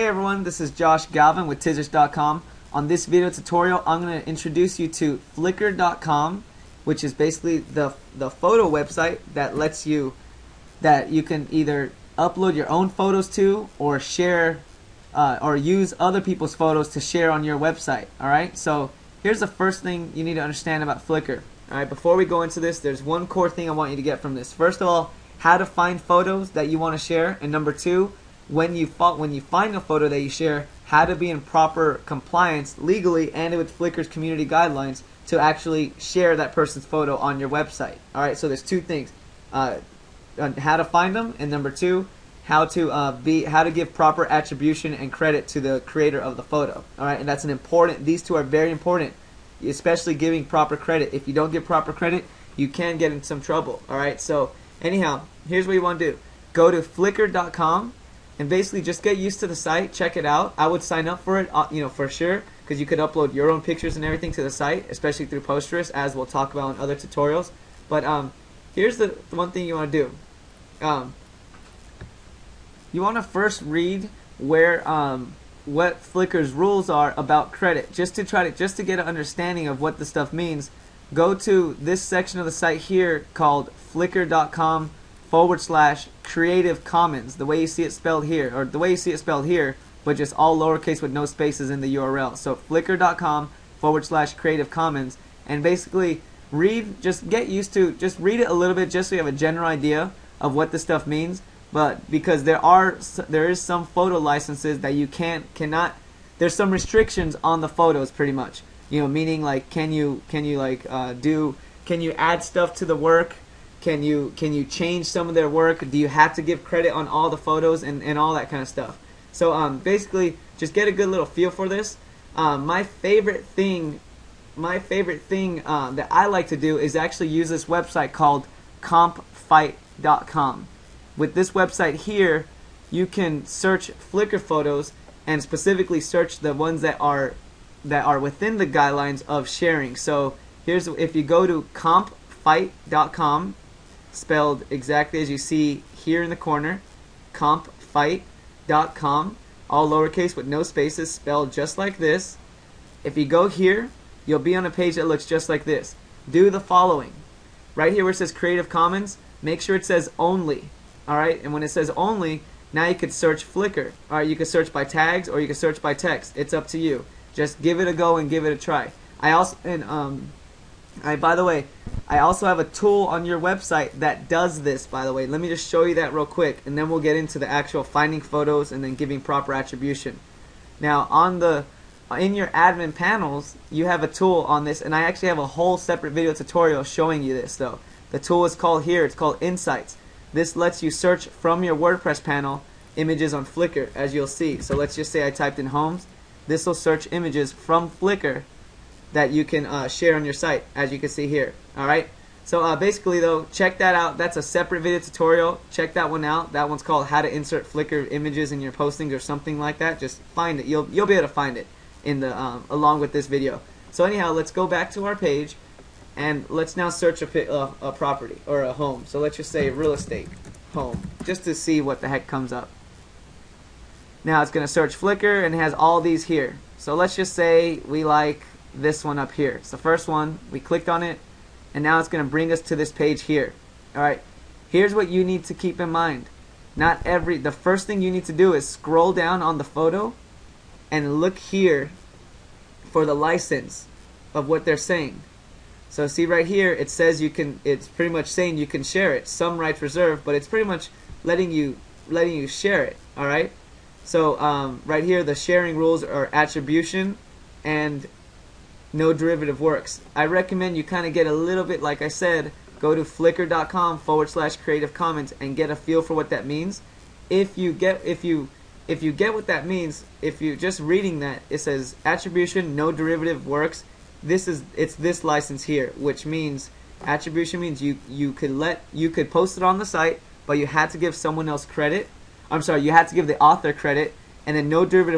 Hey everyone, this is Josh Galvin with Tizish.com. On this video tutorial, I'm going to introduce you to Flickr.com, which is basically the photo website that you can either upload your own photos to or share or use other people's photos to share on your website. All right. So here's the first thing you need to understand about Flickr. All right. Before we go into this, there's one core thing I want you to get from this. First of all, how to find photos that you want to share, and number two, when you find a photo that you share, how to be in proper compliance legally and with Flickr's community guidelines to actually share that person's photo on your website. All right, so there's two things: how to find them, and number two, how to give proper attribution and credit to the creator of the photo. All right, and that's an important. These two are very important, especially giving proper credit. If you don't give proper credit, you can get in some trouble. All right, so anyhow, here's what you want to do: go to Flickr.com. And basically, just get used to the site, check it out. I would sign up for it, you know, for sure, because you could upload your own pictures and everything to the site, especially through Posterous, as we'll talk about in other tutorials. But here's the one thing you want to do. You want to first read where what Flickr's rules are about credit, just to get an understanding of what the stuff means. Go to this section of the site here called Flickr.com/Creative Commons, the way you see it spelled here, or the way you see it spelled here, but just all lowercase with no spaces in the URL. So Flickr.com/Creative Commons, and basically read, just read it a little bit, just so you have a general idea of what this stuff means. But because there is some photo licenses that you cannot, there's some restrictions on the photos, pretty much. You know, meaning like can you add stuff to the work? Can you change some of their work? Do you have to give credit on all the photos and all that kind of stuff? So basically, just get a good little feel for this. My favorite thing that I like to do is actually use this website called compfight.com. With this website here, you can search Flickr photos and specifically search the ones that are within the guidelines of sharing. So here's, if you go to compfight.com, spelled exactly as you see here in the corner, compfight.com, all lowercase with no spaces, spelled just like this. If you go here, you'll be on a page that looks just like this. Do the following. Right here where it says Creative Commons, make sure it says only. Alright, and when it says only, now you could search Flickr. Alright, you can search by tags or you can search by text. It's up to you. Just give it a go and give it a try. By the way, I also have a tool on your website that does this, by the way. Let me just show you that real quick, and then we'll get into the actual finding photos and then giving proper attribution. Now, in your admin panels, you have a tool on this, and I actually have a whole separate video tutorial showing you this, though. The tool is called here, it's called Insights. This lets you search from your WordPress panel images on Flickr, as you'll see. So let's just say I typed in homes. This will search images from Flickr that you can share on your site, as you can see here. Alright, so basically though, check that out. That's a separate video tutorial. Check that one out. That one's called How to Insert Flickr Images in Your Postings or something like that. Just find it. You'll be able to find it in the along with this video. So anyhow, let's go back to our page and let's now search a property or a home. So let's just say real estate home, just to see what the heck comes up. Now it's going to search Flickr and it has all these here. So let's just say we like this one up here. It's the first one. We clicked on it, and now it's going to bring us to this page here. Alright, here's what you need to keep in mind. The first thing you need to do is scroll down on the photo and look here for the license of what they're saying. So see right here, it says you can, it's pretty much saying you can share it. Some rights reserved, but it's pretty much letting you share it. Alright, so right here the sharing rules are attribution and no derivative works. I recommend you kind of get a little bit, like I said, go to Flickr.com/Creative Commons and get a feel for what that means. If you get what that means, if you just reading that, it says attribution, no derivative works. It's this license here, which means attribution means you could post it on the site, but you had to give someone else credit. I'm sorry, you had to give the author credit, and then no derivative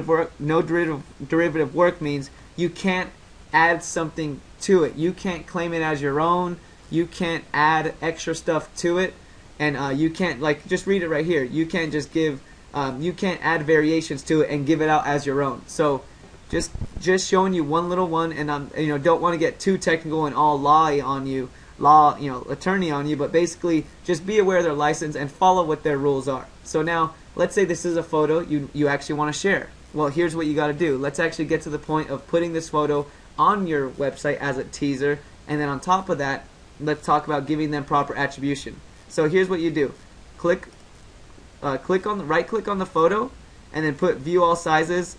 work means you can't add something to it. You can't claim it as your own. You can't add extra stuff to it, and you can't, like, just read it right here. You can't just give you can add variations to it and give it out as your own. So just showing you one little one, and I'm, you know, don't want to get too technical and all attorney on you, but basically just be aware of their license and follow what their rules are. So now let's say this is a photo you actually want to share. Well, here's what you got to do. Let's actually get to the point of putting this photo on your website as a teaser, and then on top of that, let's talk about giving them proper attribution. So here's what you do: right click on the photo, and then put View All Sizes.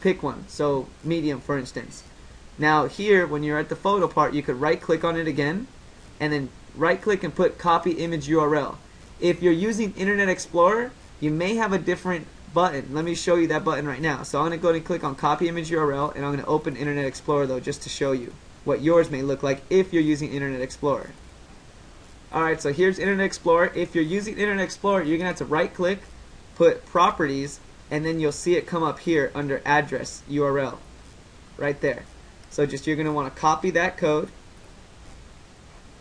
Pick one, so medium, for instance. Now here, when you're at the photo part, you could right click on it again, and then right click and put Copy Image URL. If you're using Internet Explorer, you may have a different button. Let me show you that button right now. So I'm going to go ahead and click on Copy Image URL, and I'm going to open Internet Explorer though, just to show you what yours may look like if you're using Internet Explorer. Alright, so here's Internet Explorer. If you're using Internet Explorer, you're going to have to right click, put Properties, and then you'll see it come up here under Address URL right there. So just, you're going to want to copy that code.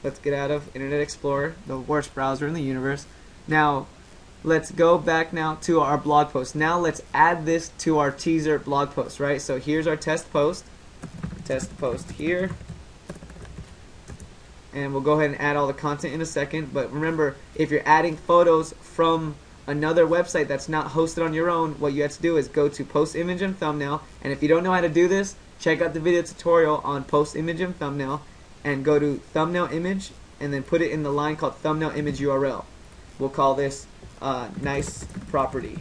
Let's get out of Internet Explorer, the worst browser in the universe. Now let's go back now to our blog post. Now let's add this to our teaser blog post, right? So here's our test post here, and we'll go ahead and add all the content in a second. But remember, if you're adding photos from another website that's not hosted on your own, what you have to do is go to Post Image and Thumbnail. And if you don't know how to do this, check out the video tutorial on Post Image and Thumbnail, and go to Thumbnail Image, and then put it in the line called Thumbnail Image URL. We'll call this nice property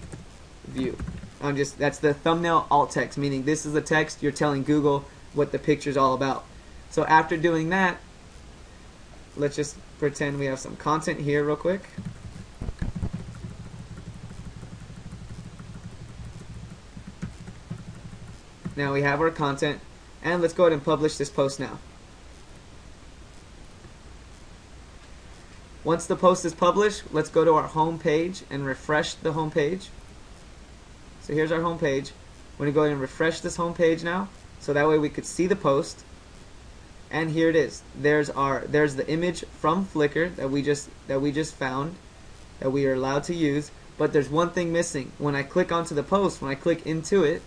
view. That's the thumbnail alt text, meaning this is the text you're telling Google what the picture's all about. So after doing that, let's just pretend we have some content here real quick. Now we have our content, and let's go ahead and publish this post now. Once the post is published, let's go to our home page and refresh the home page. So here's our home page. We're going to go ahead and refresh this home page now, so that way we could see the post. And here it is. There's the image from Flickr that we just found, that we are allowed to use. But there's one thing missing. When I click onto the post, when I click into it,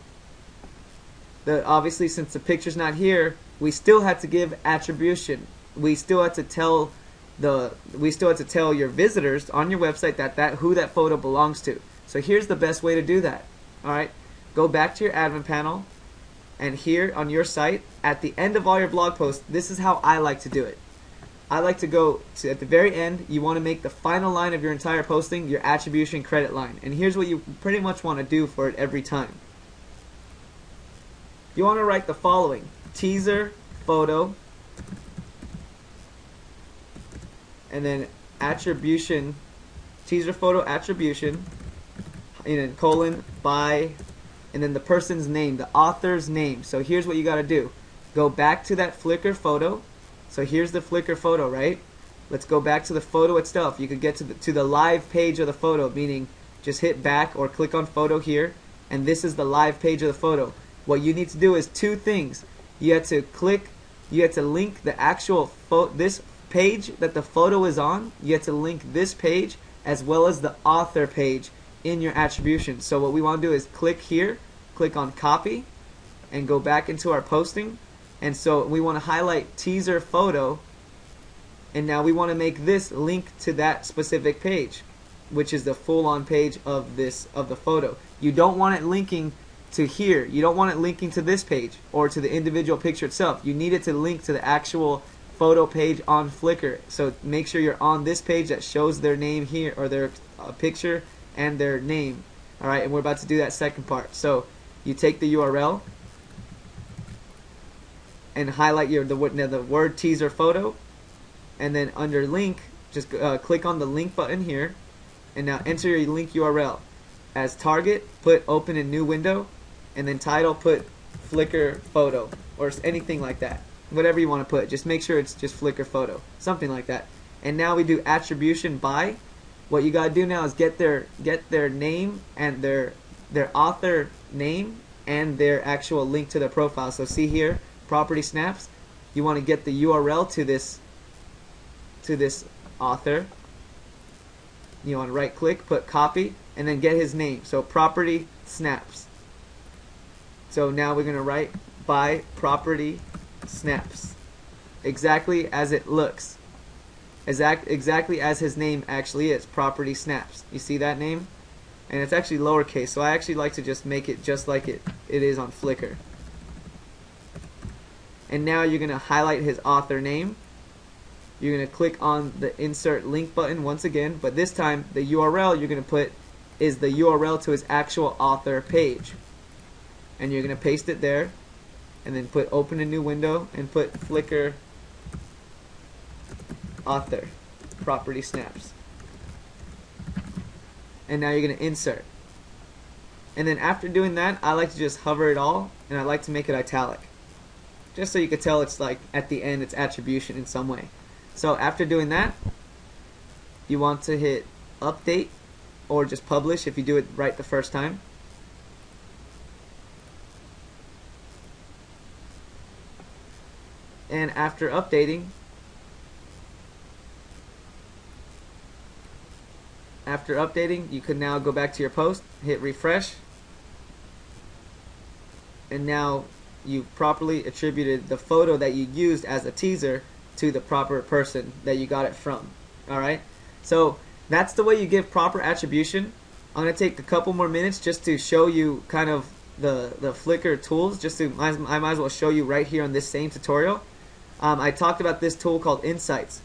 obviously, since the picture's not here, we still have to give attribution. We still have to tell your visitors on your website who that photo belongs to. So here's the best way to do that. All right, go back to your admin panel, and here on your site, at the end of all your blog posts, this is how I like to do it. I like to go to, at the very end, you want to make the final line of your entire posting your attribution credit line, and here's what you pretty much want to do for it every time. You want to write the following: teaser, photo, and then attribution, teaser, photo, attribution, and then colon, by, and then the person's name, the author's name. So here's what you got to do. Go back to that Flickr photo. So here's the Flickr photo, right? Let's go back to the photo itself. You could get to the live page of the photo, meaning just hit back or click on photo here, and this is the live page of the photo. What you need to do is two things. You have to link the actual this page that the photo is on. You have to link this page as well as the author page in your attribution. So what we want to do is click here, click on copy, and go back into our posting. And so we want to highlight teaser photo, and now we want to make this link to that specific page, which is the full-on page of the photo. You don't want it linking to here. You don't want it linking to this page or to the individual picture itself. You need it to link to the actual photo page on Flickr. So make sure you're on this page that shows their name here, or their picture and their name. Alright, and we're about to do that second part. So you take the URL and highlight the word teaser photo, and then under link, just click on the link button here, and now enter your link URL. As target, put open in new window, and then title, put Flickr photo, or anything like that. Whatever you want to put, just make sure it's just Flickr photo, something like that. And now we do attribution by. What you gotta do now is get their name and their author name and their actual link to their profile. So see here, property snaps. You want to get the URL to this author. You want to right click, put copy, and then get his name. So property snaps. So now we're going to write by property snaps, exactly as it looks, exactly as his name actually is, property snaps. You see that name? And it's actually lowercase, so I actually like to just make it just like it is on Flickr. And now you're going to highlight his author name. You're going to click on the insert link button once again, but this time the URL you're going to put is the URL to his actual author page. And you're going to paste it there, and then put open a new window and put Flickr author property snaps. And now you're going to insert. And then after doing that, I like to just hover it all, and I like to make it italic, just so you could tell it's like at the end, it's attribution in some way. So after doing that, you want to hit update or just publish if you do it right the first time. And after updating, you can now go back to your post, hit refresh, and now you properly attributed the photo that you used as a teaser to the proper person that you got it from. Alright, so that's the way you give proper attribution. I'm going to take a couple more minutes just to show you kind of the Flickr tools, just to, I might as well show you right here on this same tutorial. I talked about this tool called Insights.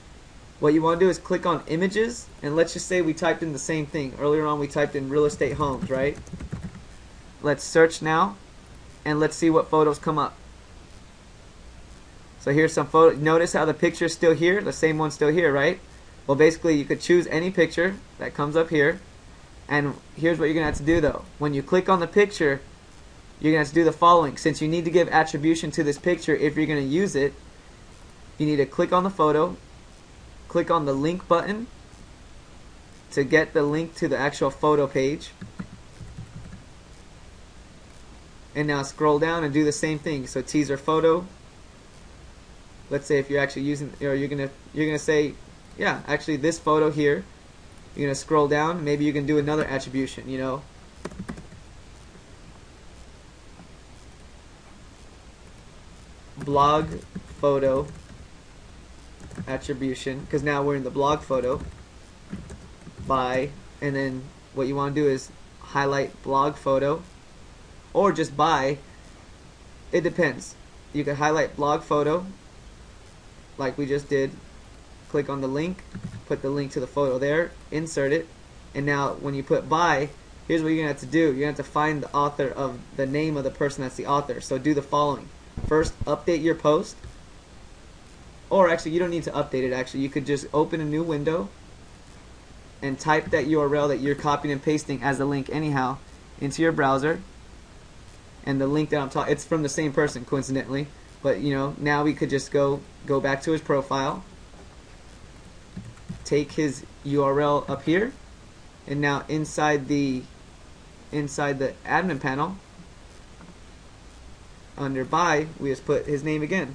What you want to do is click on images, and let's just say we typed in the same thing. Earlier on we typed in real estate homes, right? Let's search now, and let's see what photos come up. So here's some photos. Notice how the picture is still here, the same one's still here, right? Well, basically you could choose any picture that comes up here, and here's what you're going to have to do though. When you click on the picture, you're going to have to do the following. Since you need to give attribution to this picture if you're going to use it, you need to click on the photo, click on the link button to get the link to the actual photo page, and now scroll down and do the same thing. So teaser photo. Let's say if you're actually using, or you're gonna say, yeah, actually this photo here. You're gonna scroll down. Maybe you can do another attribution. You know, blog photo attribution, because now we're in the blog photo by, and then what you want to do is highlight blog photo or just by. It depends. You can highlight blog photo like we just did, click on the link, put the link to the photo there, insert it, and now when you put by, here's what you're gonna have to do. You're gonna have to find the author of the name of the person that's the author. So do the following. First, update your post. Or actually, you don't need to update it. Actually, you could just open a new window and type that URL that you're copying and pasting as a link anyhow into your browser. And the link that I'm talking, it's from the same person, coincidentally. But you know, now we could just go back to his profile, take his URL up here, and now inside the admin panel under by, we just put his name again,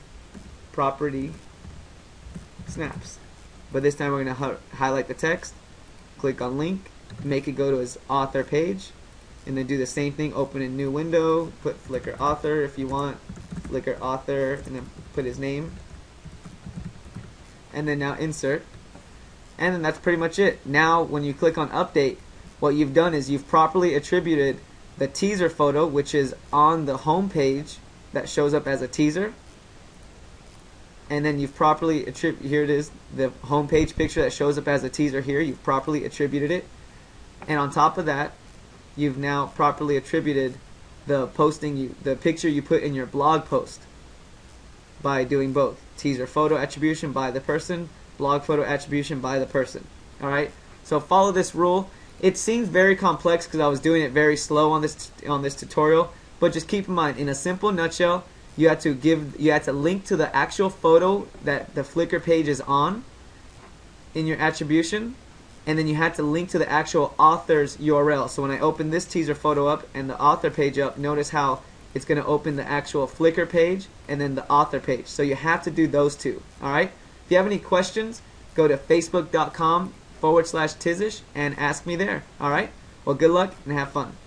property snaps, but this time we're going to highlight the text, click on link, make it go to his author page, and then do the same thing. Open a new window, put Flickr author if you want, Flickr author, and then put his name, and then now insert, and then that's pretty much it. Now when you click on update, what you've done is you've properly attributed the teaser photo, which is on the home page that shows up as a teaser, and then you've properly attributed, here it is, the homepage picture that shows up as a teaser here, you've properly attributed it. And on top of that, you've now properly attributed the posting, the picture you put in your blog post by doing both. Teaser photo attribution by the person, blog photo attribution by the person. Alright, so follow this rule. It seems very complex because I was doing it very slow on this tutorial, but just keep in mind, in a simple nutshell, you have to link to the actual photo that the Flickr page is on in your attribution, and then you have to link to the actual author's URL. So when I open this teaser photo up and the author page up, notice how it's going to open the actual Flickr page and then the author page. So you have to do those two. All right. If you have any questions, go to facebook.com/Tizish and ask me there. All right. Well, good luck and have fun.